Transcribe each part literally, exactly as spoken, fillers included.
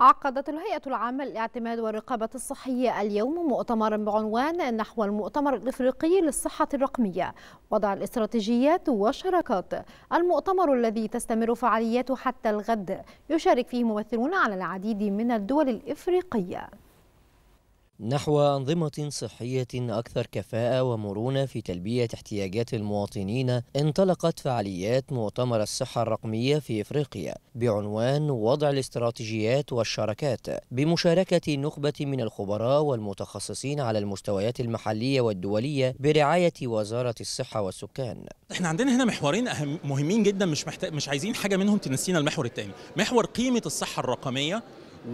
عقدت الهيئة العامة للاعتماد والرقابة الصحية اليوم مؤتمرا بعنوان نحو المؤتمر الأفريقي للصحة الرقمية، وضع الاستراتيجيات والشراكات. المؤتمر الذي تستمر فعالياته حتى الغد يشارك فيه ممثلون على العديد من الدول الإفريقية. نحو أنظمة صحية أكثر كفاءة ومرونة في تلبية احتياجات المواطنين، انطلقت فعاليات مؤتمر الصحة الرقمية في إفريقيا بعنوان وضع الاستراتيجيات والشراكات، بمشاركة نخبة من الخبراء والمتخصصين على المستويات المحلية والدولية برعاية وزارة الصحة والسكان. احنا عندنا هنا محورين أهم مهمين جدا، مش محتاج مش عايزين حاجة منهم تنسينا المحور الثاني، محور قيمة الصحة الرقمية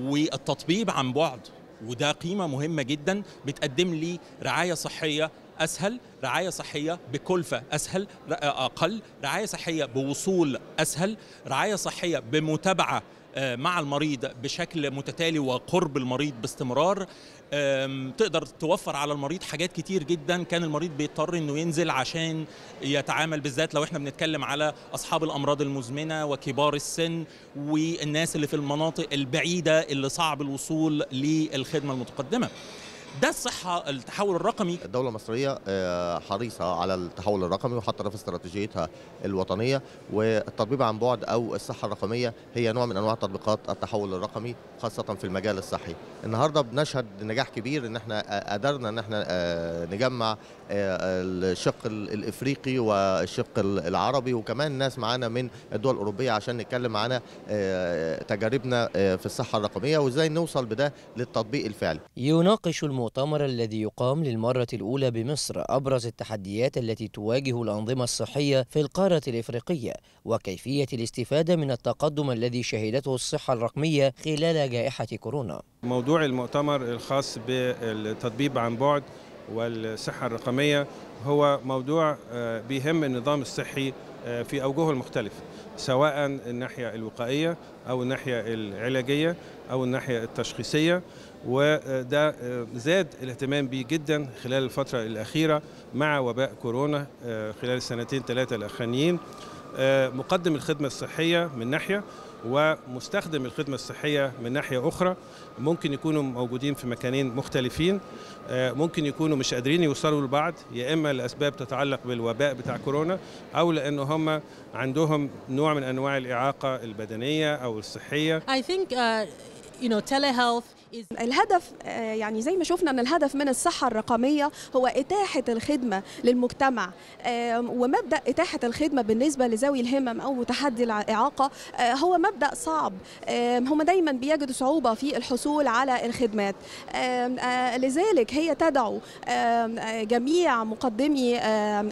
والتطبيب عن بعد، وده قيمة مهمة جدا بتقدم لي رعاية صحية أسهل، رعاية صحية بكلفة أسهل أقل، رعاية صحية بوصول أسهل، رعاية صحية بمتابعة مع المريض بشكل متتالي وقرب المريض باستمرار. تقدر توفر على المريض حاجات كتير جدا كان المريض بيضطر انه ينزل عشان يتعامل، بالذات لو احنا بنتكلم على اصحاب الامراض المزمنه وكبار السن والناس اللي في المناطق البعيده اللي صعب الوصول للخدمه المتقدمه. ده الصحة التحول الرقمي. الدولة المصرية حريصة على التحول الرقمي وحاطة في استراتيجيتها الوطنية، والتطبيق عن بعد أو الصحة الرقمية هي نوع من أنواع تطبيقات التحول الرقمي خاصة في المجال الصحي. النهاردة بنشهد نجاح كبير إن احنا قدرنا إن احنا نجمع الشق الإفريقي والشق العربي وكمان ناس معانا من الدول الأوروبية عشان نتكلم عن تجاربنا في الصحة الرقمية وإزاي نوصل بده للتطبيق الفعلي. يناقش الموضوع المؤتمر الذي يقام للمرة الأولى بمصر أبرز التحديات التي تواجه الأنظمة الصحية في القارة الإفريقية، وكيفية الاستفادة من التقدم الذي شهدته الصحة الرقمية خلال جائحة كورونا. موضوع المؤتمر الخاص بالتطبيب عن بعد والصحة الرقمية هو موضوع بيهم النظام الصحي في أوجهه المختلفة، سواء الناحية الوقائية أو الناحية العلاجية أو الناحية التشخيصية، وده زاد الاهتمام به جدا خلال الفترة الأخيرة مع وباء كورونا خلال السنتين ثلاثة الأخرانيين. مقدم الخدمة الصحية من ناحية ومستخدم الخدمة الصحية من ناحية أخرى ممكن يكونوا موجودين في مكانين مختلفين، ممكن يكونوا مش قادرين يوصلوا لبعض، يا إما لأسباب تتعلق بالوباء بتاع كورونا أو لأنه هم عندهم نوع من أنواع الإعاقة البدنية أو الصحية. I think, uh, you know, telehealth. الهدف يعني زي ما شفنا ان الهدف من الصحه الرقميه هو اتاحه الخدمه للمجتمع، ومبدا اتاحه الخدمه بالنسبه لذوي الهمم او تحدي الاعاقه هو مبدا صعب، هم دايما بيجدوا صعوبه في الحصول على الخدمات، لذلك هي تدعو جميع مقدمي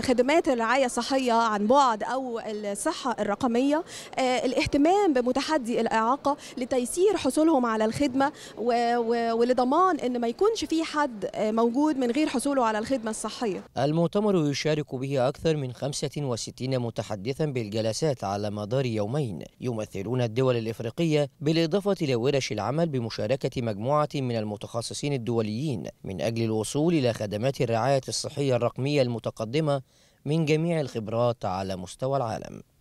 خدمات الرعايه الصحيه عن بعد او الصحه الرقميه الاهتمام بمتحدي الاعاقه لتيسير حصولهم على الخدمه و ولضمان ان ما يكونش في حد موجود من غير حصوله على الخدمه الصحيه. المؤتمر يشارك به اكثر من خمسة وستين متحدثا بالجلسات على مدار يومين، يمثلون الدول الافريقيه بالاضافه لورش العمل بمشاركه مجموعه من المتخصصين الدوليين من اجل الوصول الى خدمات الرعايه الصحيه الرقميه المتقدمه من جميع الخبرات على مستوى العالم.